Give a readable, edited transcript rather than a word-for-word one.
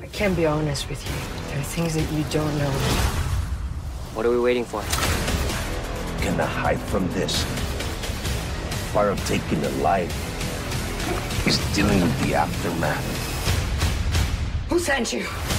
I can be honest with you. There are things that you don't know. What are we waiting for? Can I hide from this? Part of taking a life is dealing with the aftermath. Who sent you?